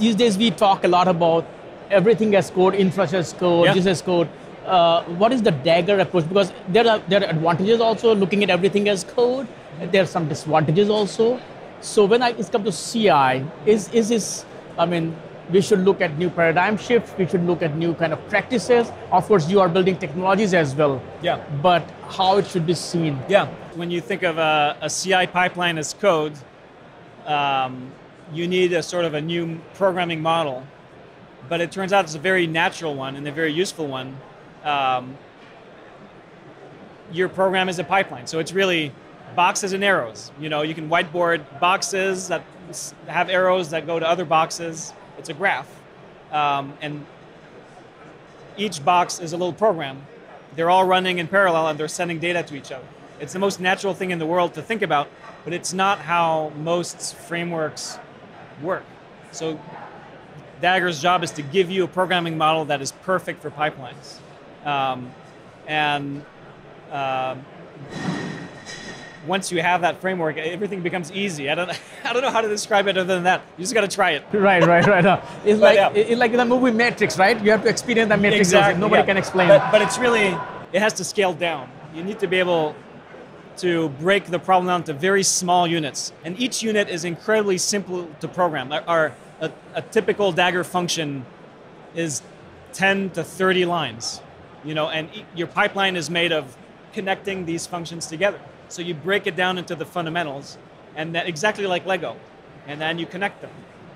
These days we talk a lot about everything as code, infrastructure as code, user as code. What is the Dagger approach? Because there are advantages also looking at everything as code. There are some disadvantages also. So when it comes to CI, is this, I mean, we should look at new paradigm shifts. We should look at new kind of practices. Of course, you are building technologies as well. Yeah. But how it should be seen. Yeah. When you think of a CI pipeline as code, you need a sort of a new programming model. But it turns out it's a very natural one and a very useful one. Your program is a pipeline. So it's really boxes and arrows. You know, you can whiteboard boxes that have arrows that go to other boxes. It's a graph. And each box is a little program. They're all running in parallel and they're sending data to each other. It's the most natural thing in the world to think about, but it's not how most frameworks work. So Dagger's job is to give you a programming model that is perfect for pipelines. Once you have that framework, everything becomes easy. I don't know how to describe it other than that. You just got to try it. Right. It's like it's like in the movie Matrix, right? You have to experience that Matrix. Exactly. Nobody can explain it. But it's really, it has to scale down. You need to be able to break the problem down to very small units. And each unit is incredibly simple to program. A typical Dagger function is 10 to 30 lines, you know, and your pipeline is made of connecting these functions together. So you break it down into the fundamentals, and that exactly like Lego, and then you connect them,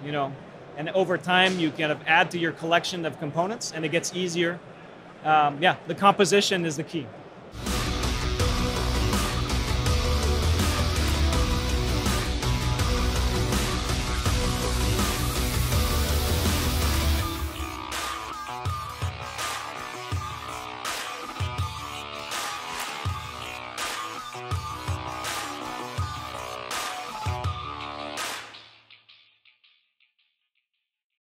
you know, and over time you kind of add to your collection of components, and it gets easier. The composition is the key.